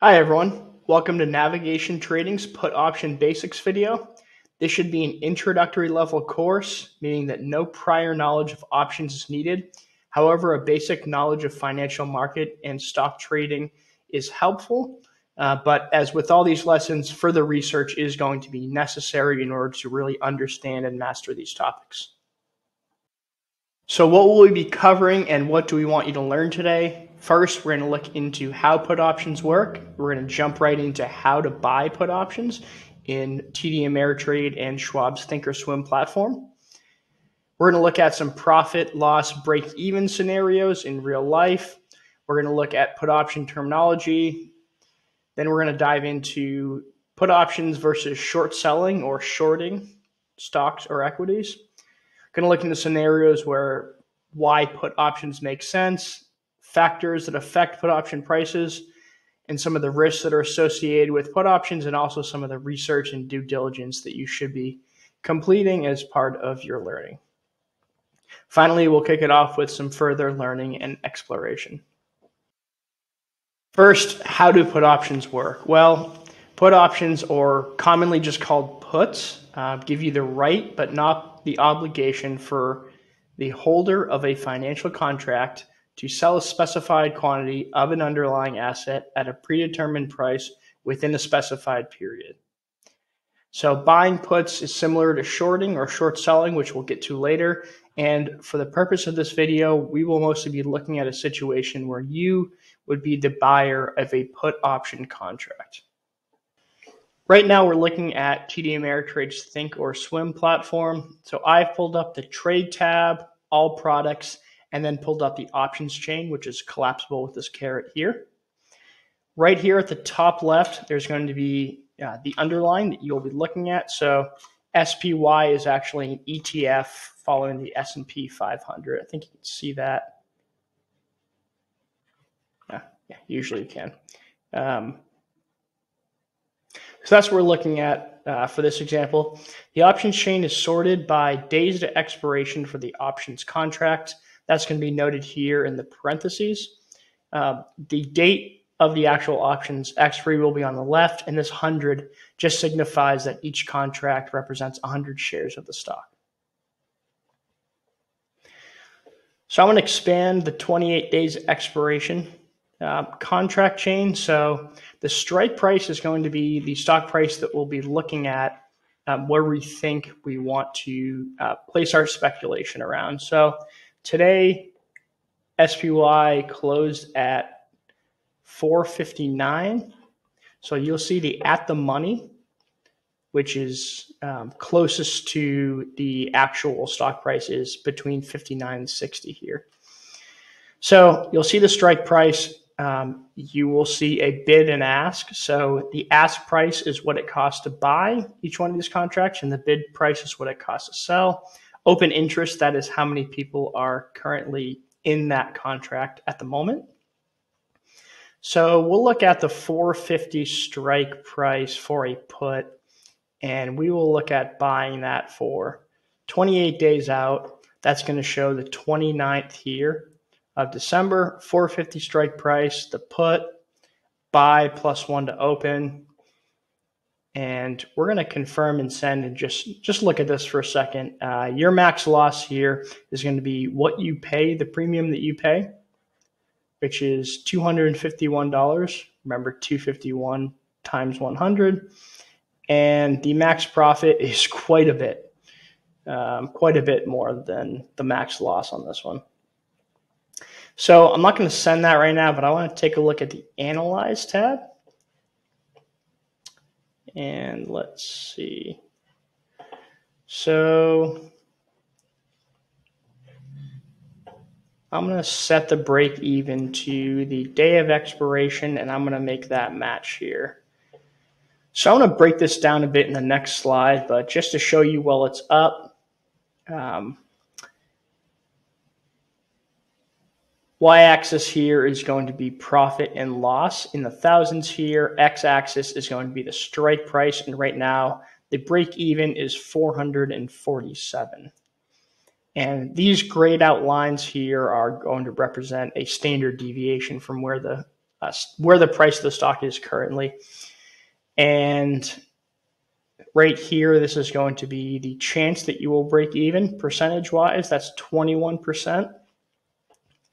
Hi everyone, welcome to Navigation Trading's Put Option Basics video. This should be an introductory level course, meaning that no prior knowledge of options is needed. However, a basic knowledge of financial market and stock trading is helpful. But as with all these lessons, further research is going to be necessary in order to really understand and master these topics. So what will we be covering and what do we want you to learn today? First, we're going to look into how put options work. We're going to jump right into how to buy put options in TD Ameritrade and Schwab's Thinkorswim platform. We're going to look at some profit, loss, break-even scenarios in real life. We're going to look at put option terminology. Then we're going to dive into put options versus short selling or shorting stocks or equities. We're going to look into scenarios where why put options make sense, factors that affect put option prices, and some of the risks that are associated with put options, and also some of the research and due diligence that you should be completing as part of your learning. Finally, we'll kick it off with some further learning and exploration. First, how do put options work? Well, put options, or commonly just called puts, give you the right but not the obligation for the holder of a financial contract to sell a specified quantity of an underlying asset at a predetermined price within a specified period. So buying puts is similar to shorting or short selling, which we'll get to later. And for the purpose of this video, we will mostly be looking at a situation where you would be the buyer of a put option contract. Right now, we're looking at TD Ameritrade's Thinkorswim platform. So I've pulled up the trade tab, all products, and then pulled up the options chain, which is collapsible with this caret here. Right here at the top left, there's going to be the underlying that you'll be looking at. So SPY is actually an ETF following the S&P 500. I think you can see that. Yeah, usually you can. So that's what we're looking at for this example. The options chain is sorted by days to expiration for the options contract. That's going to be noted here in the parentheses. The date of the actual options expiry will be on the left, and this 100 just signifies that each contract represents 100 shares of the stock. So I'm going to expand the 28 days expiration contract chain. So the strike price is going to be the stock price that we'll be looking at where we think we want to place our speculation around. So today, SPY closed at 4.59. So you'll see the at the money, which is closest to the actual stock price, is between 59 and 60 here. So you'll see the strike price. You will see a bid and ask. So the ask price is what it costs to buy each one of these contracts, and the bid price is what it costs to sell. Open interest, that is how many people are currently in that contract at the moment. So we'll look at the 450 strike price for a put, and we will look at buying that for 28 days out. That's going to show the 29th here of December, 450 strike price, the put, buy +1 to open. And we're going to confirm and send, and just look at this for a second. Your max loss here is going to be what you pay, the premium that you pay, which is $251. Remember, 251 times 100. And the max profit is quite a bit more than the max loss on this one. So I'm not going to send that right now, but I want to take a look at the Analyze tab. And let's see. So I'm going to set the break even to the day of expiration, and I'm going to make that match here. So I'm going to break this down a bit in the next slide, but just to show you while it's up, y-axis here is going to be profit and loss in the thousands here. X-axis is going to be the strike price. And right now, the break-even is 447. And these grayed out lines here are going to represent a standard deviation from where the where the price of the stock is currently. And right here, this is going to be the chance that you will break even percentage-wise. That's 21%.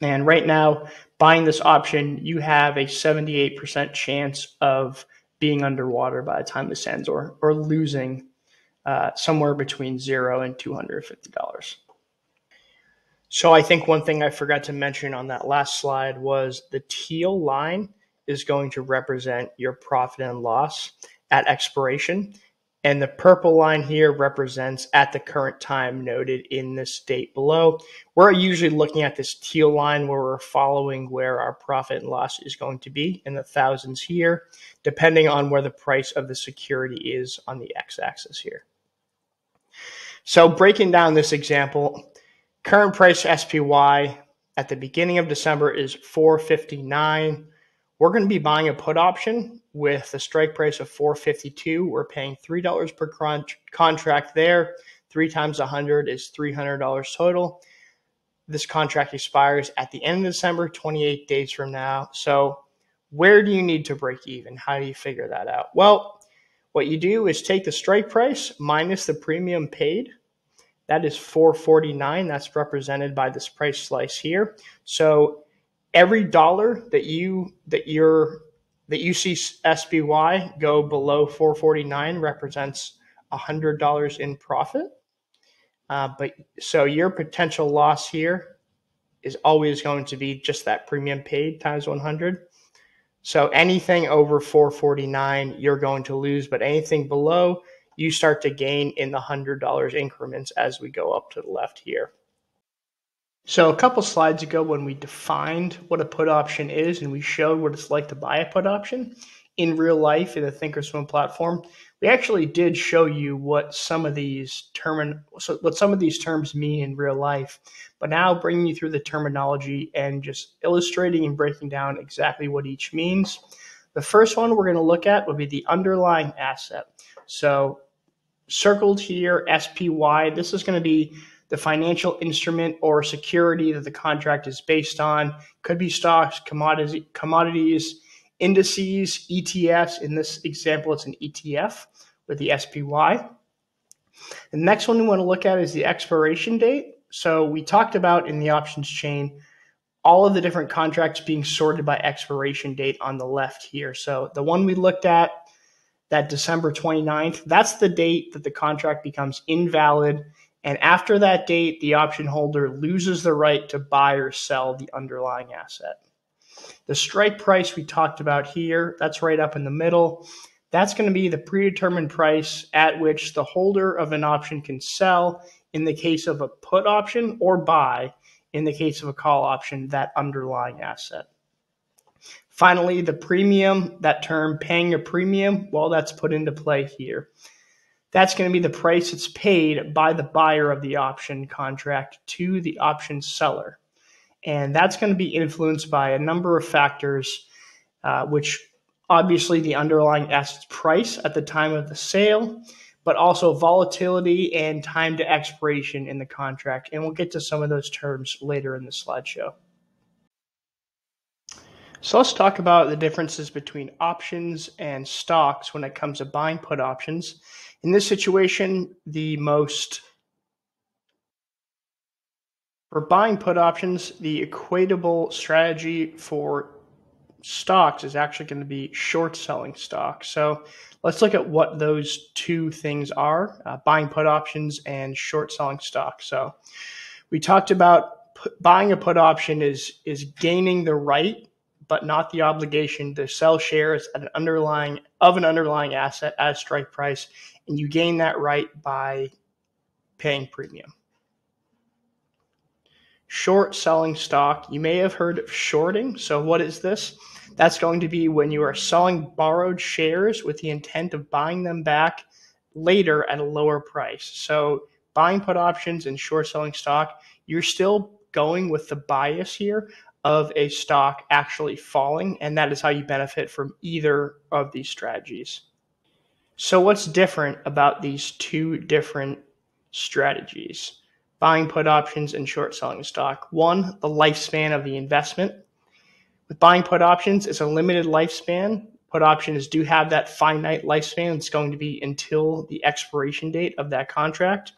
And right now, buying this option, you have a 78% chance of being underwater by the time this ends, or losing somewhere between $0 and $250. So I think one thing I forgot to mention on that last slide was the teal line is going to represent your profit and loss at expiration. And the purple line here represents at the current time noted in this date below. We're usually looking at this teal line where we're following where our profit and loss is going to be in the thousands here, depending on where the price of the security is on the x-axis here. So breaking down this example, current price SPY at the beginning of December is $4.59. We're going to be buying a put option with a strike price of $4.52. We're paying $3 per contract there. 3 times 100 is $300 total. This contract expires at the end of December, 28 days from now. So where do you need to break even? How do you figure that out? Well, what you do is take the strike price minus the premium paid. That is $4.49. That's represented by this price slice here. So every dollar that you see SPY go below $4.49 represents $100 in profit. So your potential loss here is always going to be just that premium paid times 100. So anything over $4.49 you're going to lose, but anything below you start to gain in the $100 increments as we go up to the left here. So a couple slides ago when we defined what a put option is and we showed what it's like to buy a put option in real life in the Thinkorswim platform, we actually did show you what some of these terms mean in real life. But now bringing you through the terminology and just illustrating and breaking down exactly what each means. The first one we're going to look at would be the underlying asset. So circled here, SPY, this is going to be the financial instrument or security that the contract is based on. Could be stocks, commodities, indices, ETFs. In this example, it's an ETF with the SPY. The next one we want to look at is the expiration date. So we talked about in the options chain, all of the different contracts being sorted by expiration date on the left here. So the one we looked at, that December 29th, that's the date that the contract becomes invalid. And after that date, the option holder loses the right to buy or sell the underlying asset. The strike price we talked about here, that's right up in the middle. That's going to be the predetermined price at which the holder of an option can sell in the case of a put option, or buy in the case of a call option, that underlying asset. Finally, the premium, that term paying a premium, well, that's put into play here. That's going to be the price it's paid by the buyer of the option contract to the option seller. And that's going to be influenced by a number of factors, which obviously the underlying asset's price at the time of the sale, but also volatility and time to expiration in the contract. And we'll get to some of those terms later in the slideshow. So let's talk about the differences between options and stocks when it comes to buying put options. In this situation, for buying put options, the equatable strategy for stocks is actually going to be short selling stocks. So let's look at what those two things are, buying put options and short selling stocks. So we talked about buying a put option is gaining the right, but not the obligation, to sell shares at an underlying asset at a strike price, and you gain that right by paying premium. Short selling stock, you may have heard of shorting. So what is this? That's going to be when you are selling borrowed shares with the intent of buying them back later at a lower price. So buying put options and short selling stock, you're still going with the bias here of a stock actually falling, and that is how you benefit from either of these strategies. So what's different about these two different strategies, buying put options and short selling stock? One, the lifespan of the investment. With buying put options, it's a limited lifespan. Put options do have that finite lifespan. It's going to be until the expiration date of that contract.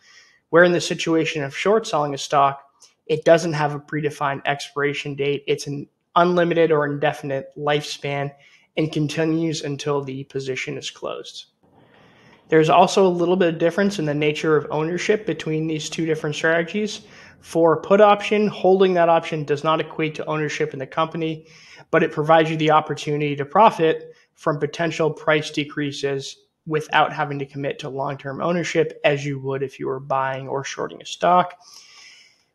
Where in the situation of short selling a stock, it doesn't have a predefined expiration date. It's an unlimited or indefinite lifespan and continues until the position is closed. There's also a little bit of difference in the nature of ownership between these two different strategies. For a put option, holding that option does not equate to ownership in the company, but it provides you the opportunity to profit from potential price decreases without having to commit to long-term ownership as you would if you were buying or shorting a stock.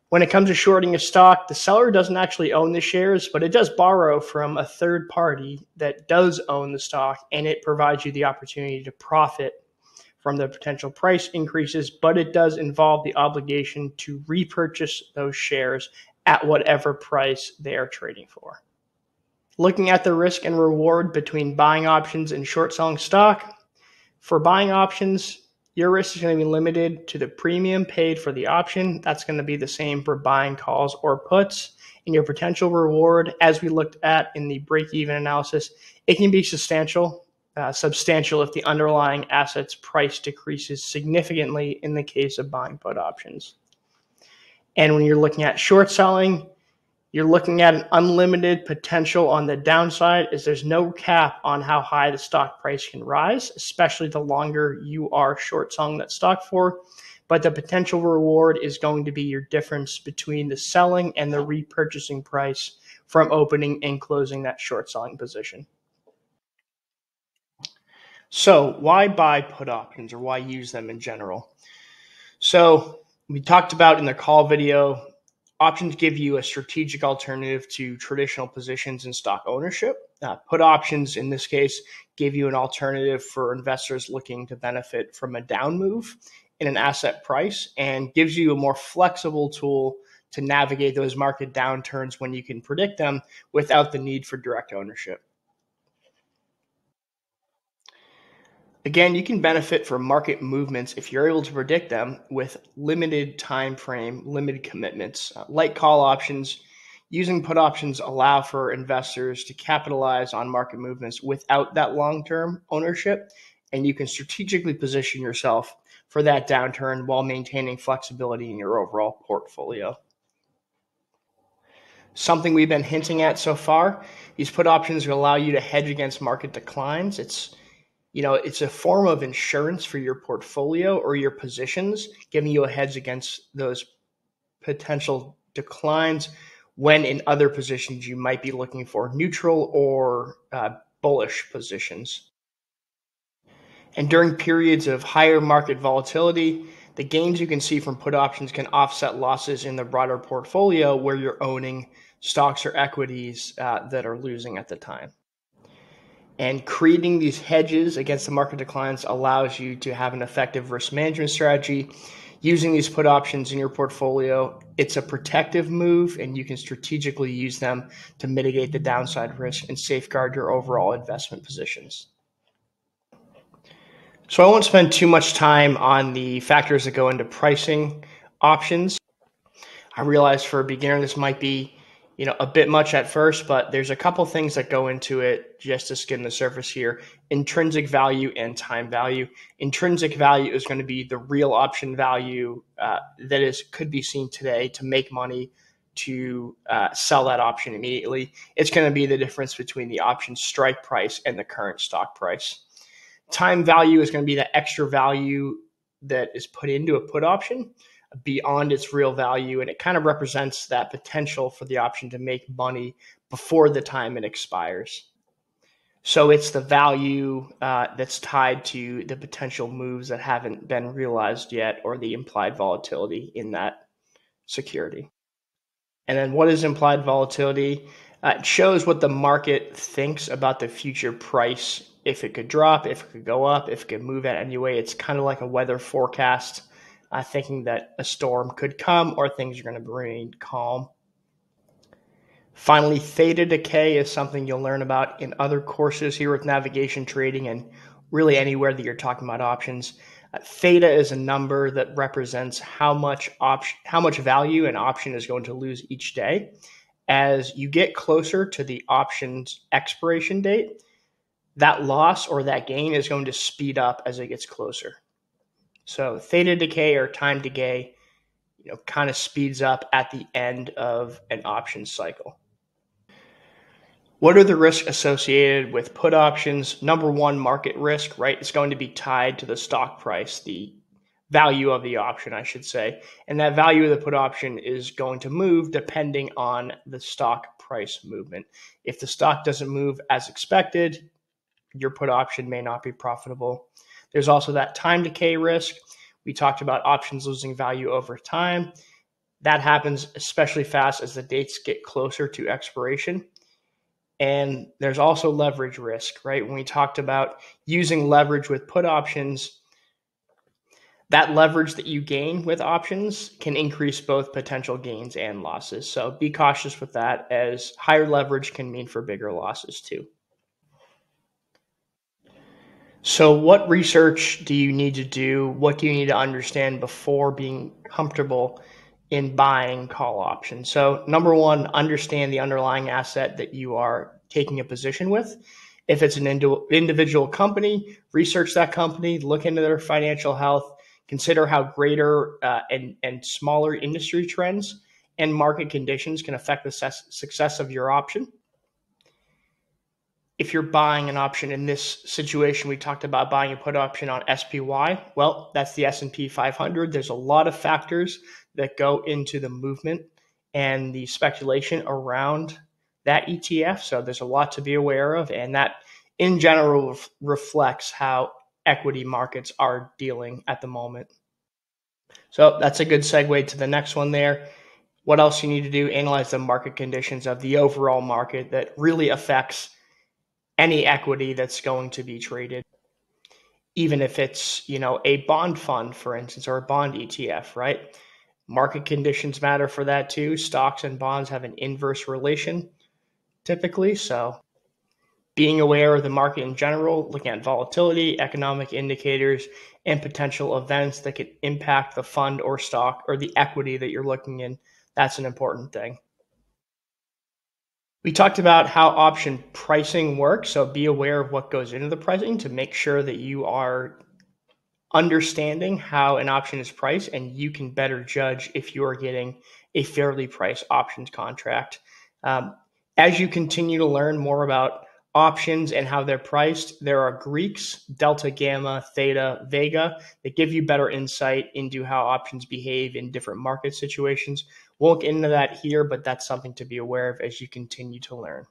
When it comes to shorting a stock, the seller doesn't actually own the shares, but it does borrow from a third party that does own the stock, and it provides you the opportunity to profit from the potential price increases, but it does involve the obligation to repurchase those shares at whatever price they are trading for. Looking at the risk and reward between buying options and short selling stock, for buying options, your risk is going to be limited to the premium paid for the option. That's going to be the same for buying calls or puts. And your potential reward, as we looked at in the break-even analysis, it can be substantial if the underlying asset's price decreases significantly in the case of buying put options. And when you're looking at short selling, you're looking at an unlimited potential on the downside, as there's no cap on how high the stock price can rise, especially the longer you are short selling that stock for. But the potential reward is going to be your difference between the selling and the repurchasing price from opening and closing that short selling position. So why buy put options, or why use them in general? So we talked about in the call video, options give you a strategic alternative to traditional positions in stock ownership. Put options in this case give you an alternative for investors looking to benefit from a down move in an asset price, and gives you a more flexible tool to navigate those market downturns when you can predict them without the need for direct ownership. Again, you can benefit from market movements if you're able to predict them with limited time frame, limited commitments. Like call options, using put options allow for investors to capitalize on market movements without that long-term ownership, and you can strategically position yourself for that downturn while maintaining flexibility in your overall portfolio. Something we've been hinting at so far, these put options will allow you to hedge against market declines. It's a form of insurance for your portfolio or your positions, giving you a hedge against those potential declines when in other positions you might be looking for neutral or bullish positions. And during periods of higher market volatility, the gains you can see from put options can offset losses in the broader portfolio where you're owning stocks or equities that are losing at the time. And creating these hedges against the market declines allows you to have an effective risk management strategy. Using these put options in your portfolio, it's a protective move, and you can strategically use them to mitigate the downside risk and safeguard your overall investment positions. So I won't spend too much time on the factors that go into pricing options. I realize for a beginner this might be a bit much at first, but there's a couple things that go into it just to skim the surface here. Intrinsic value and time value. Intrinsic value is going to be the real option value that could be seen today to make money to sell that option immediately. It's going to be the difference between the option strike price and the current stock price. Time value is going to be the extra value that is put into a put option beyond its real value, and it kind of represents that potential for the option to make money before the time it expires. So it's the value that's tied to the potential moves that haven't been realized yet, or the implied volatility in that security. And then what is implied volatility? It shows what the market thinks about the future price, if it could drop, if it could go up, if it could move at any way. It's kind of like a weather forecast, thinking that a storm could come or things are going to remain calm. Finally, theta decay is something you'll learn about in other courses here with Navigation Trading, and really anywhere that you're talking about options. Theta is a number that represents how much value an option is going to lose each day as you get closer to the option's expiration date, that loss or that gain is going to speed up as it gets closer. So theta decay or time decay, you know, kind of speeds up at the end of an option cycle. What are the risks associated with put options? Number one, market risk, right? It's going to be tied to the stock price, the value of the option, I should say. And that value of the put option is going to move depending on the stock price movement. If the stock doesn't move as expected, your put option may not be profitable. There's also that time decay risk. We talked about options losing value over time. That happens especially fast as the dates get closer to expiration. And there's also leverage risk, right? When we talked about using leverage with put options, that leverage that you gain with options can increase both potential gains and losses. So be cautious with that, as higher leverage can mean for bigger losses too. So what research do you need to do? What do you need to understand before being comfortable in buying call options? So number one, understand the underlying asset that you are taking a position with. If it's an individual company, research that company, look into their financial health, consider how greater and smaller industry trends and market conditions can affect the success of your option. If you're buying an option in this situation, we talked about buying a put option on SPY. Well, that's the S&P 500. There's a lot of factors that go into the movement and the speculation around that ETF. So there's a lot to be aware of. And that in general reflects how equity markets are dealing at the moment. So that's a good segue to the next one there. What else you need to do? Analyze the market conditions of the overall market that really affects any equity that's going to be traded, even if it's, you know, a bond fund, for instance, or a bond ETF, right? Market conditions matter for that too. Stocks and bonds have an inverse relation typically. So being aware of the market in general, looking at volatility, economic indicators, and potential events that could impact the fund or stock or the equity that you're looking in, that's an important thing. We talked about how option pricing works, so be aware of what goes into the pricing to make sure that you are understanding how an option is priced, and you can better judge if you are getting a fairly priced options contract. As you continue to learn more about options and how they're priced, there are Greeks, delta, gamma, theta, vega, that give you better insight into how options behave in different market situations. We'll get into that here, but that's something to be aware of as you continue to learn.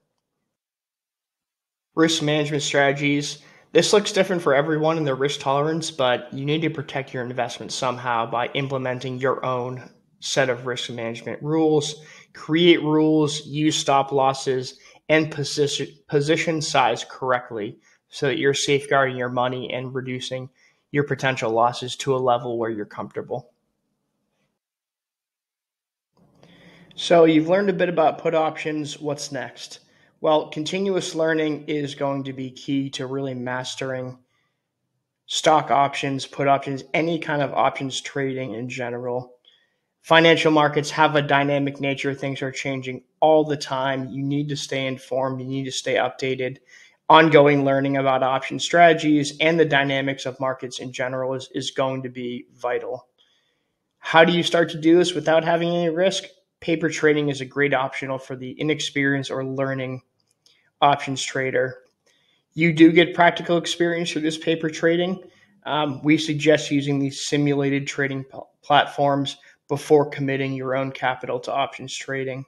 Risk management strategies. This looks different for everyone in their risk tolerance, but you need to protect your investment somehow by implementing your own set of risk management rules, create rules, use stop losses, and position size correctly so that you're safeguarding your money and reducing your potential losses to a level where you're comfortable. So you've learned a bit about put options. What's next? Well, continuous learning is going to be key to really mastering stock options, put options, any kind of options trading in general. Financial markets have a dynamic nature. Things are changing all the time. You need to stay informed. You need to stay updated. Ongoing learning about option strategies and the dynamics of markets in general is going to be vital. How do you start to do this without having any risk? Paper trading is a great optional for the inexperienced or learning options trader. You do get practical experience through this paper trading. We suggest using these simulated trading platforms before committing your own capital to options trading.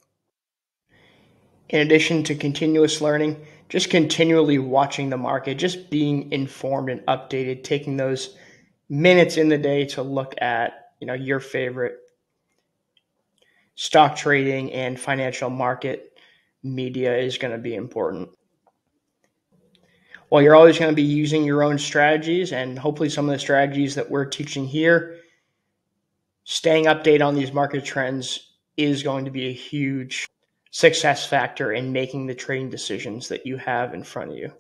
In addition to continuous learning, just continually watching the market, just being informed and updated, taking those minutes in the day to look at, you know, your favorite stock trading and financial market media is going to be important. Well, you're always going to be using your own strategies, and hopefully some of the strategies that we're teaching here, staying updated on these market trends is going to be a huge success factor in making the trading decisions that you have in front of you.